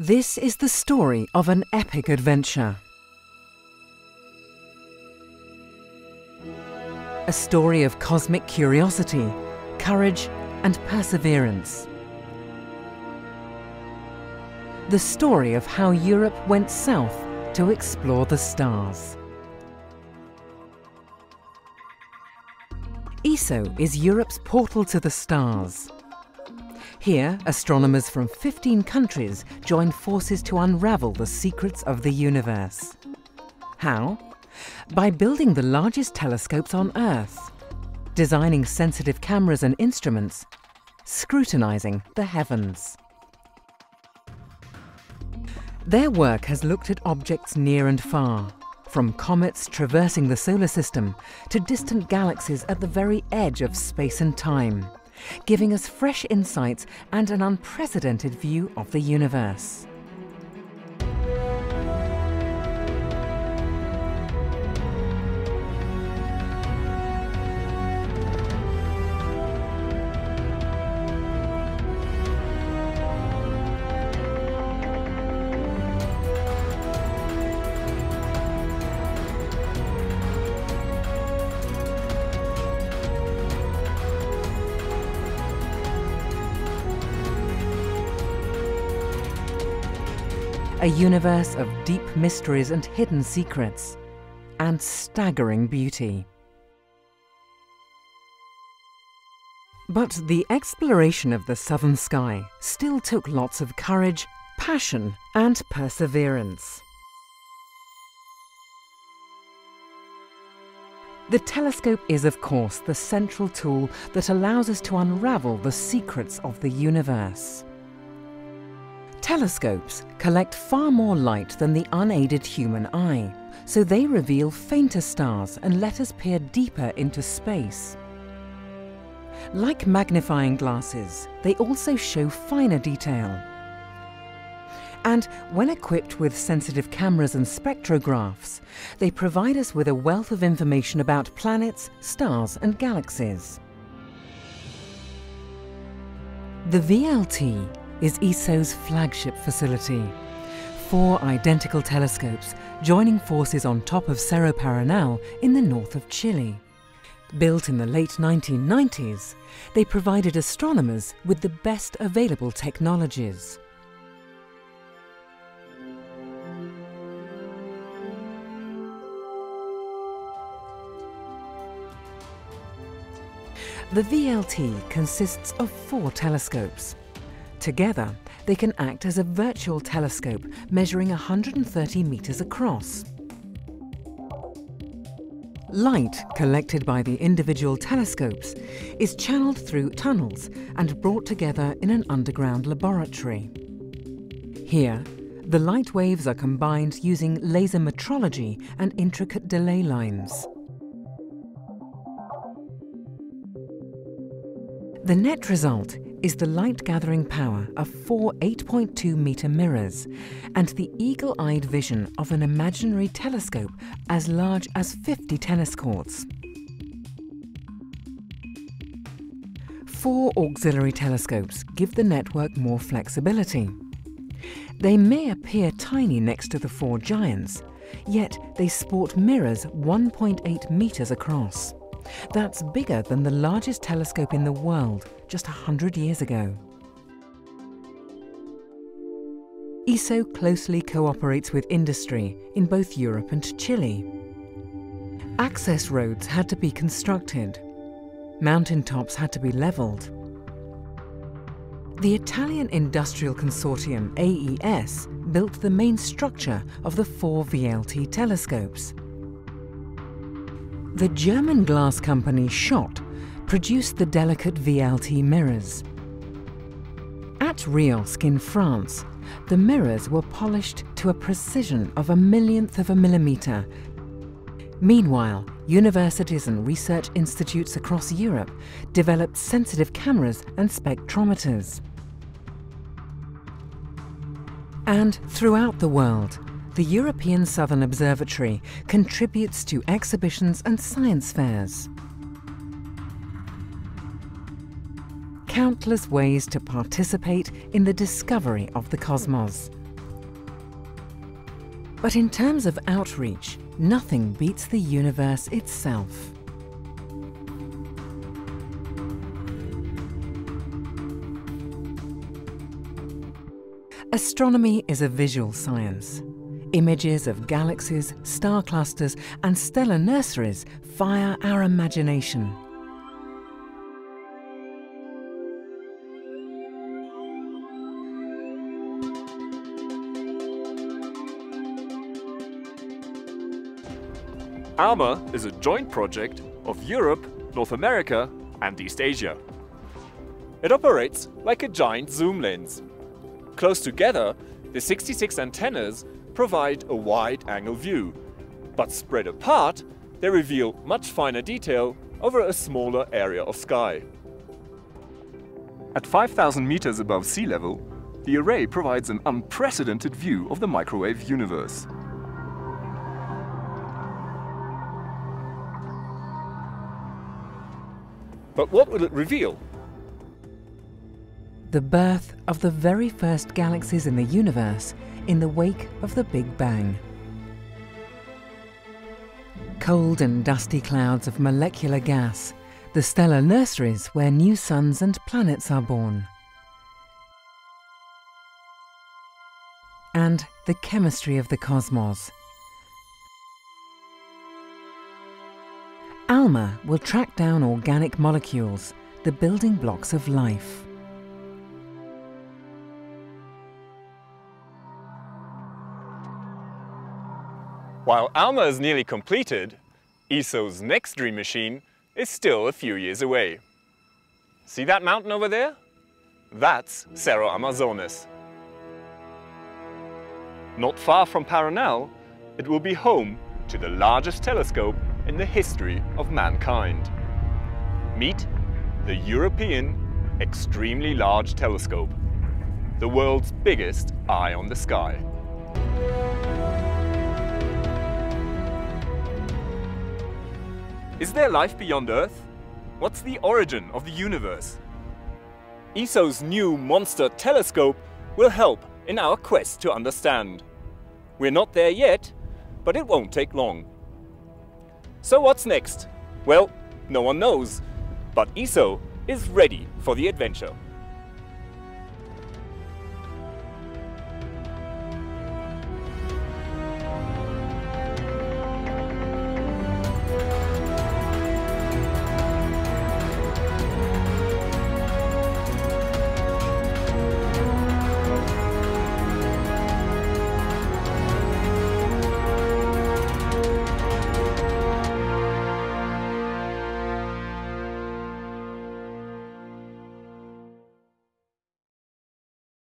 This is the story of an epic adventure. A story of cosmic curiosity, courage and perseverance. The story of how Europe went south to explore the stars. ESO is Europe's portal to the stars. Here, astronomers from 15 countries join forces to unravel the secrets of the universe. How? By building the largest telescopes on Earth, designing sensitive cameras and instruments, scrutinizing the heavens. Their work has looked at objects near and far, from comets traversing the solar system to distant galaxies at the very edge of space and time, giving us fresh insights and an unprecedented view of the universe. A universe of deep mysteries and hidden secrets, and staggering beauty. But the exploration of the southern sky still took lots of courage, passion, and perseverance. The telescope is, of course, the central tool that allows us to unravel the secrets of the universe. Telescopes collect far more light than the unaided human eye, so they reveal fainter stars and let us peer deeper into space. Like magnifying glasses, they also show finer detail. And when equipped with sensitive cameras and spectrographs, they provide us with a wealth of information about planets, stars and galaxies. The VLT is ESO's flagship facility. Four identical telescopes joining forces on top of Cerro Paranal in the north of Chile. Built in the late 1990s, they provided astronomers with the best available technologies. The VLT consists of four telescopes. Together, they can act as a virtual telescope measuring 130 meters across. Light collected by the individual telescopes is channeled through tunnels and brought together in an underground laboratory. Here, the light waves are combined using laser metrology and intricate delay lines. The net result is the light-gathering power of four 8.2-meter mirrors and the eagle-eyed vision of an imaginary telescope as large as 50 tennis courts. Four auxiliary telescopes give the network more flexibility. They may appear tiny next to the four giants, yet they sport mirrors 1.8 meters across. That's bigger than the largest telescope in the world just 100 years ago. ESO closely cooperates with industry in both Europe and Chile. Access roads had to be constructed. Mountaintops had to be levelled. The Italian Industrial Consortium, AES, built the main structure of the four VLT telescopes. The German glass company Schott produced the delicate VLT mirrors. At Riosque in France, the mirrors were polished to a precision of 1/1,000,000 of a millimeter. Meanwhile, universities and research institutes across Europe developed sensitive cameras and spectrometers. And throughout the world, the European Southern Observatory contributes to exhibitions and science fairs. Countless ways to participate in the discovery of the cosmos. But in terms of outreach, nothing beats the universe itself. Astronomy is a visual science. Images of galaxies, star clusters, and stellar nurseries fire our imagination. ALMA is a joint project of Europe, North America, and East Asia. It operates like a giant zoom lens. Close together, the 66 antennas provide a wide-angle view, but spread apart, they reveal much finer detail over a smaller area of sky. At 5,000 meters above sea level, the array provides an unprecedented view of the microwave universe. But what will it reveal? The birth of the very first galaxies in the universe in the wake of the Big Bang. Cold and dusty clouds of molecular gas, the stellar nurseries where new suns and planets are born. And the chemistry of the cosmos. ALMA will track down organic molecules, the building blocks of life. While ALMA is nearly completed, ESO's next dream machine is still a few years away. See that mountain over there? That's Cerro Amazonas. Not far from Paranal, it will be home to the largest telescope in the history of mankind. Meet the European Extremely Large Telescope, the world's biggest eye on the sky. Is there life beyond Earth? What's the origin of the universe? ESO's new monster telescope will help in our quest to understand. We're not there yet, but it won't take long. So what's next? Well, no one knows, but ESO is ready for the adventure.